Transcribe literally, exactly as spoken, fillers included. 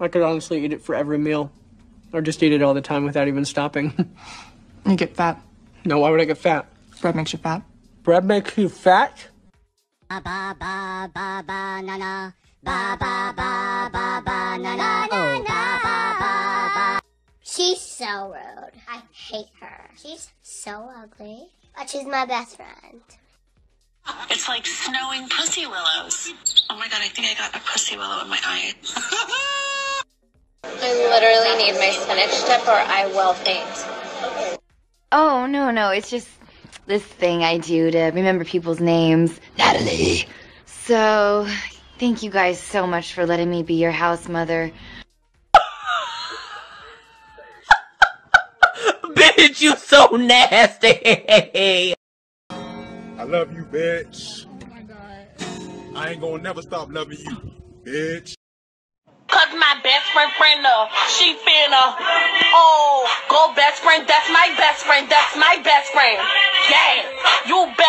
I could honestly eat it for every meal, or just eat it all the time without even stopping. You get fat. No, why would I get fat? Bread makes you fat. Bread makes you fat? Ba ba ba ba ba na na. Ba ba ba ba ba na na na na. She's so rude. I hate her. She's so ugly. But she's my best friend. It's like snowing pussy willows. Oh my god, I think I got a pussy willow in my eye. I literally need my spinach dip or I will faint. Oh, no, no, it's just this thing I do to remember people's names. Natalie! So, thank you guys so much for letting me be your house mother. Bitch, you so nasty! I love you, bitch. Oh my god. I ain't gonna never stop loving you, bitch. Cause my best friend friend uh, she finna. Oh, go best friend, that's my best friend, that's my best friend. Yeah, you